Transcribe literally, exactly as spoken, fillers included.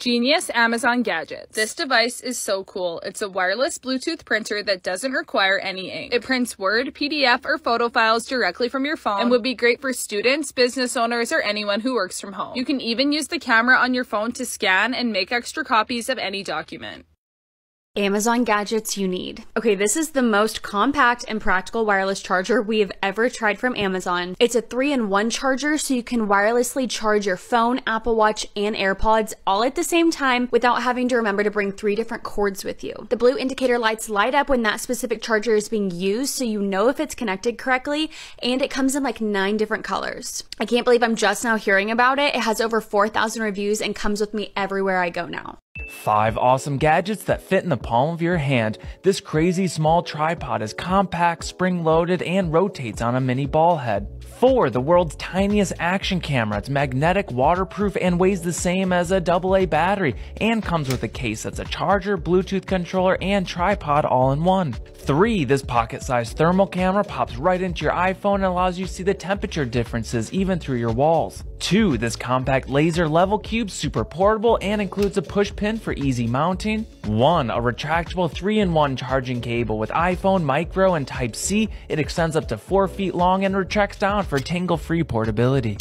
Genius Amazon Gadgets. This device is so cool. It's a wireless Bluetooth printer that doesn't require any ink. It prints Word, P D F, or photo files directly from your phone and would be great for students, business owners, or anyone who works from home. You can even use the camera on your phone to scan and make extra copies of any document. Amazon gadgets you need. Okay, this is the most compact and practical wireless charger we have ever tried from Amazon. It's a three in one charger, so you can wirelessly charge your phone, Apple Watch, and AirPods all at the same time without having to remember to bring three different cords with you. The blue indicator lights light up when that specific charger is being used, so you know if it's connected correctly, and it comes in like nine different colors. I can't believe I'm just now hearing about it. It has over four thousand reviews and comes with me everywhere I go now. Five awesome gadgets that fit in the palm of your hand. This crazy small tripod is compact, spring-loaded, and rotates on a mini ball head. Four, the world's tiniest action camera. It's magnetic, waterproof, and weighs the same as a double A battery, and comes with a case that's a charger, Bluetooth controller, and tripod all in one. Three, this pocket-sized thermal camera pops right into your iPhone and allows you to see the temperature differences even through your walls. Two, this compact laser level cube's super portable and includes a push pin for easy mounting. One, a retractable three in one charging cable with iPhone, micro, and type C. It extends up to four feet long and retracts down for tingle-free portability.